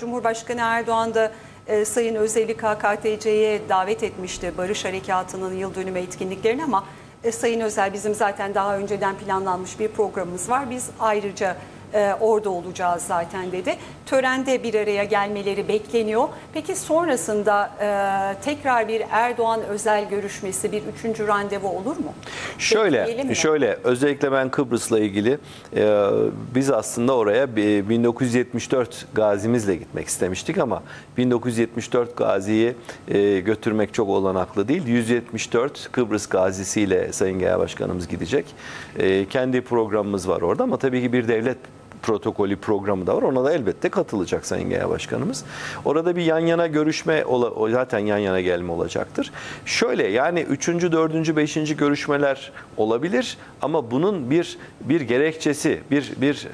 Cumhurbaşkanı Erdoğan da Sayın Özel'i KKTC'ye davet etmişti Barış Harekatı'nın yıl dönümü etkinliklerine, ama Sayın Özel, bizim zaten daha önceden planlanmış bir programımız var, biz ayrıca orada olacağız zaten dedi. Törende bir araya gelmeleri bekleniyor. Peki sonrasında tekrar bir Erdoğan-Özel görüşmesi, bir üçüncü randevu olur mu? Şöyle, özellikle ben Kıbrıs'la ilgili biz aslında oraya 1974 gazimizle gitmek istemiştik ama 1974 gaziyi götürmek çok olanaklı değil. 174 Kıbrıs gazisiyle Sayın Genel Başkanımız gidecek. Kendi programımız var orada ama tabii ki bir devlet protokolü programı da var. Ona da elbette katılacak Sayın Genel Başkanımız. Orada bir yan yana görüşme, zaten yan yana gelme olacaktır. Şöyle, yani 3. 4. 5. görüşmeler olabilir ama bunun bir gerekçesi, bir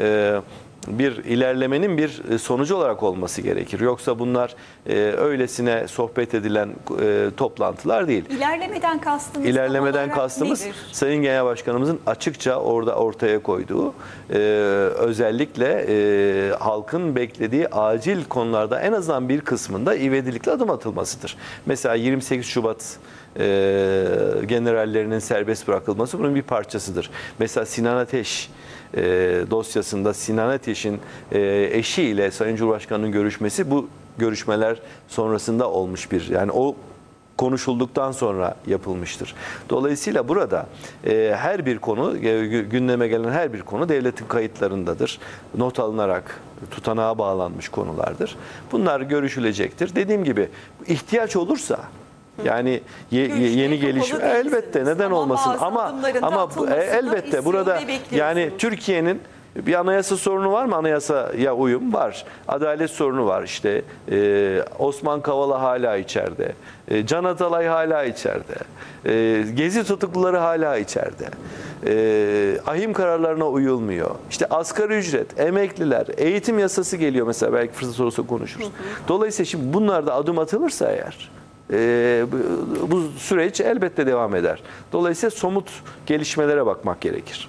ilerlemenin bir sonucu olarak olması gerekir. Yoksa bunlar öylesine sohbet edilen toplantılar değil. İlerlemeden kastımız nedir? Sayın Genel Başkanımızın açıkça orada ortaya koyduğu özellikle halkın beklediği acil konularda en azından bir kısmında ivedilikle adım atılmasıdır. Mesela 28 Şubat generallerinin serbest bırakılması bunun bir parçasıdır. Mesela Sinan Ateş dosyasında Sinan Ateş'in eşiyle Sayın Cumhurbaşkanı'nın görüşmesi bu görüşmeler sonrasında olmuş bir, yani o konuşulduktan sonra yapılmıştır. Dolayısıyla burada her bir konu, gündeme gelen her bir konu devletin kayıtlarındadır. Not alınarak tutanağa bağlanmış konulardır. Bunlar görüşülecektir. Dediğim gibi ihtiyaç olursa, yani yeni gelişme elbette neden olmasın ama elbette burada, yani Türkiye'nin bir anayasa sorunu var mı? Anayasaya uyum var. Adalet sorunu var işte. Osman Kavala hala içeride. Can Atalay hala içeride. Gezi tutukluları hala içeride. Ahim kararlarına uyulmuyor. İşte asgari ücret, emekliler, eğitim yasası geliyor mesela, belki fırsat olursa konuşuruz. Dolayısıyla şimdi bunlarda adım atılırsa eğer bu süreç elbette devam eder. Dolayısıyla somut gelişmelere bakmak gerekir.